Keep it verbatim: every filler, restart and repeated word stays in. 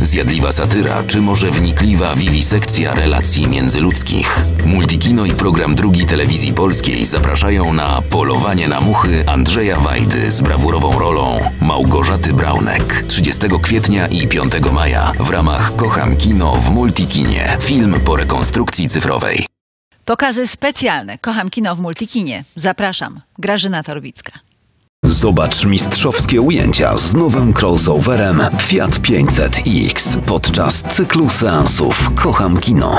Zjadliwa satyra, czy może wnikliwa wiwisekcja relacji międzyludzkich? Multikino i program drugi Telewizji Polskiej zapraszają na Polowanie na muchy Andrzeja Wajdy z brawurową rolą Małgorzaty Braunek. trzydziestego kwietnia i piątego maja w ramach Kocham Kino w Multikinie. Film po rekonstrukcji cyfrowej. Pokazy specjalne Kocham Kino w Multikinie. Zapraszam. Grażyna Torbicka. Zobacz mistrzowskie ujęcia z nowym crossoverem Fiat pięćset X podczas cyklu seansów Kocham Kino.